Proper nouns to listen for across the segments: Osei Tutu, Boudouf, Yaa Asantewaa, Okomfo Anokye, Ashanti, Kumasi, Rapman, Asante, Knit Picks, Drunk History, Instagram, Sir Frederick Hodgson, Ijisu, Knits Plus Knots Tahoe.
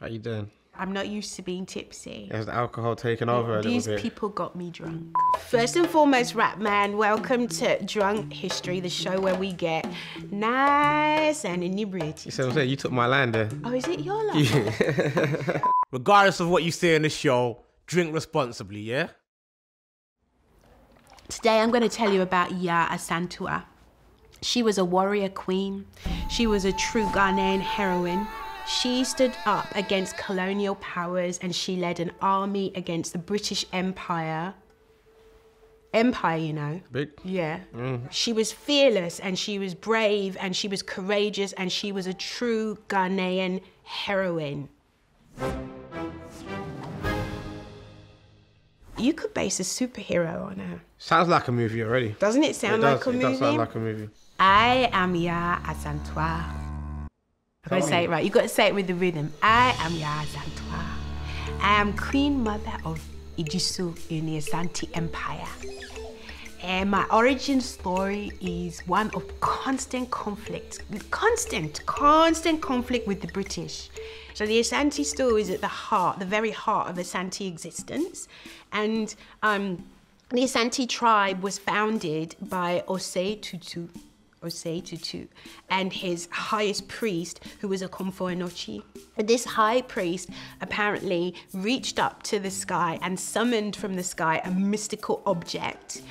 How you doing? I'm not used to being tipsy. Has the alcohol taken over a little bit? These people got me drunk. First and foremost, Rapman, welcome to Drunk History, the show where we get nice and inebriated. You see what I'm saying? You took my line there. Oh, is it your line? Yeah. Regardless of what you say in the show, drink responsibly, yeah? Today, I'm going to tell you about Yaa Asantewaa. She was a warrior queen. She was a true Ghanaian heroine. She stood up against colonial powers and she led an army against the British Empire. Empire, you know. Big. Yeah. Mm. She was fearless and she was brave and she was courageous and she was a true Ghanaian heroine. You could base a superhero on her. Sounds like a movie already. Doesn't it sound like a movie? It does sound like a movie. I am Yaa Asantewaa. I'm gonna say it right. You gotta say it with the rhythm. I am Yaa Asantewaa. I am Queen Mother of Ijisu in the Asante Empire. And my origin story is one of constant conflict. Constant conflict with the British. So the Asante story is at the heart, the very heart of Asante existence. And the Asante tribe was founded by Osei Tutu. Osei Tutu, and his highest priest, who was Okomfo Anokye. This high priest apparently reached up to the sky and summoned from the sky a mystical object,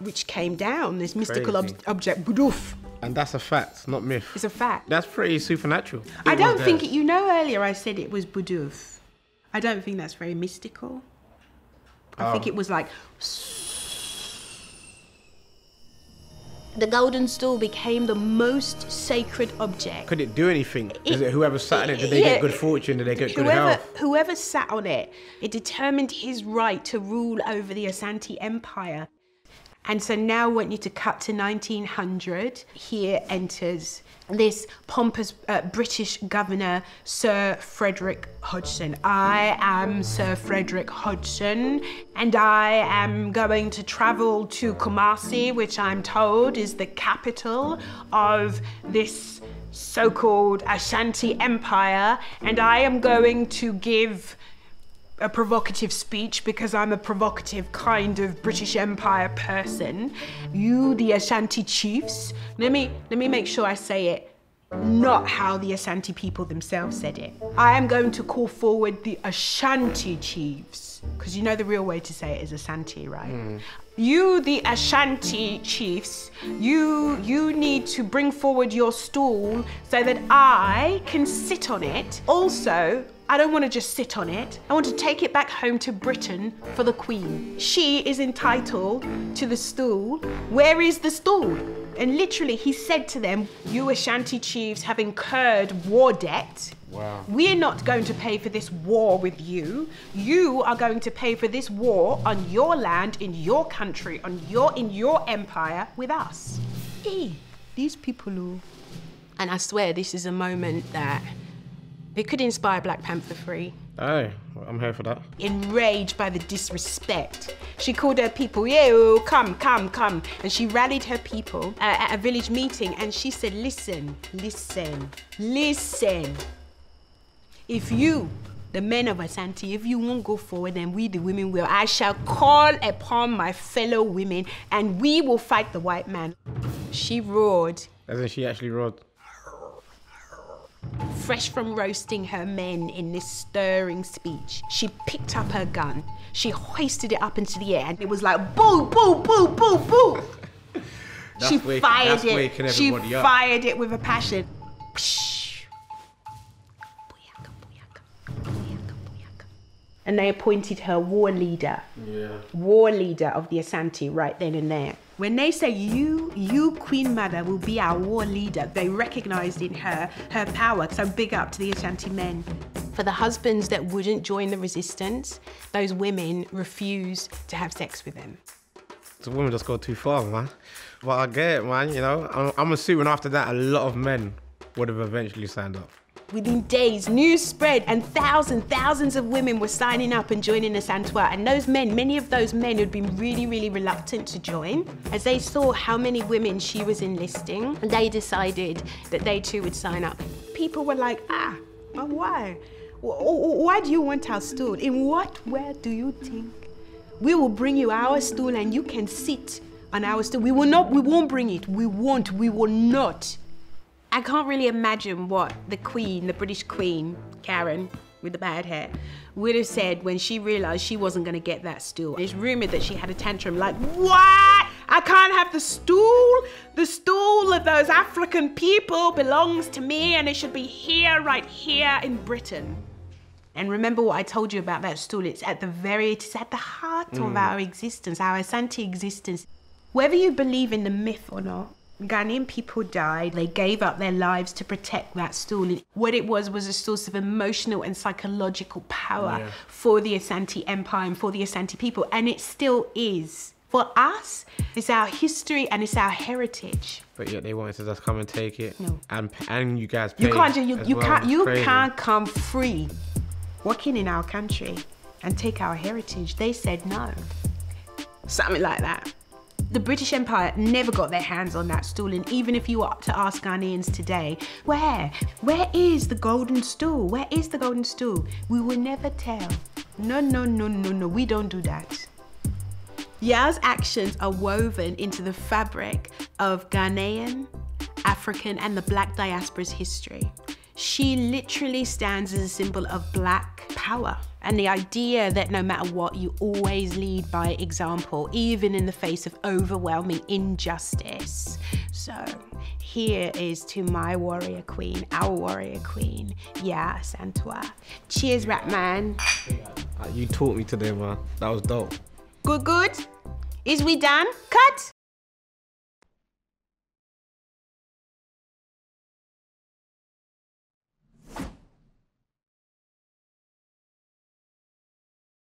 which came down, this mystical object, Boudouf. And that's a fact, not myth. It's a fact. That's pretty supernatural. I don't think, you know earlier I said it was Boudouf. I don't think that's very mystical. I think it was like... The golden stool became the most sacred object. Could it do anything? Whoever sat on it, did they get good fortune? Did they get good health? Whoever sat on it, it determined his right to rule over the Asante Empire. And so now I want you to cut to 1900. Here enters this pompous British governor, Sir Frederick Hodgson. I am Sir Frederick Hodgson, and I am going to travel to Kumasi, which I'm told is the capital of this so-called Ashanti Empire, and I am going to give a provocative speech because I'm a provocative kind of British Empire person. You, the Ashanti chiefs, let me make sure I say it, not how the Ashanti people themselves said it. I am going to call forward the Ashanti chiefs, because you know the real way to say it is Asante, right? Mm. You, the Ashanti chiefs, you need to bring forward your stool so that I can sit on it. Also, I don't want to just sit on it. I want to take it back home to Britain for the Queen. She is entitled to the stool. Where is the stool? And literally, he said to them, you Ashanti chiefs have incurred war debt. Wow. We're not going to pay for this war with you. You are going to pay for this war on your land, in your country, in your empire with us. Hey, these people who... And I swear this is a moment that it could inspire Black Panther 3. Oh, well, I'm here for that. Enraged by the disrespect, she called her people, yo, come. And she rallied her people at a village meeting and she said, listen. If you, the men of Asante, if you won't go forward, then we, the women, will. I shall call upon my fellow women and we will fight the white man. She roared. As in she actually roared. Fresh from roasting her men in this stirring speech, she picked up her gun, she hoisted it up into the air, and it was like, boo, boo, boo, boo, boo. She fired it with a passion. And they appointed her war leader. Yeah. War leader of the Asante right then and there. When they say you Queen Mother will be our war leader, they recognized in her, her power, so big up to the Ashanti men. For the husbands that wouldn't join the resistance, those women refused to have sex with them. The women just go too far, man. But I get it, man, you know? I'm assuming after that, a lot of men would have eventually signed up. Within days, news spread and thousands of women were signing up and joining Asantewaa. And those men, many of those men who'd been really reluctant to join, as they saw how many women she was enlisting, they decided that they too would sign up. People were like, ah, but why? Why do you want our stool? In what world do you think we will bring you our stool and you can sit on our stool? We will not, we won't bring it. We will not. I can't really imagine what the Queen, the British Queen, Karen, with the bad hair, would have said when she realized she wasn't gonna get that stool. It's rumored that she had a tantrum like, what? I can't have the stool. The stool of those African people belongs to me and it should be here, right here in Britain. And remember what I told you about that stool. It's at the very, it's at the heart of our existence, our Asante existence. Whether you believe in the myth or not, Ghanaian people died. They gave up their lives to protect that stool. What it was a source of emotional and psychological power for the Asante Empire and for the Asante people, and it still is. For us, it's our history and it's our heritage. But yet they wanted to just come and take it. No. And you guys paid. You can't do, you can't come free working in our country and take our heritage. They said no. Something like that. The British Empire never got their hands on that stool, and even if you were to ask Ghanaians today, where is the golden stool? Where is the golden stool? We will never tell. No, no, no, no, no, we don't do that. Yaa's actions are woven into the fabric of Ghanaian, African, and the Black diaspora's history. She literally stands as a symbol of Black power and the idea that no matter what, you always lead by example, even in the face of overwhelming injustice. So here is to my warrior queen, our warrior queen, Yaa Asantewaa. Cheers, Rapman. You taught me today, man. That was dope. Good, good. Is we done? Cut.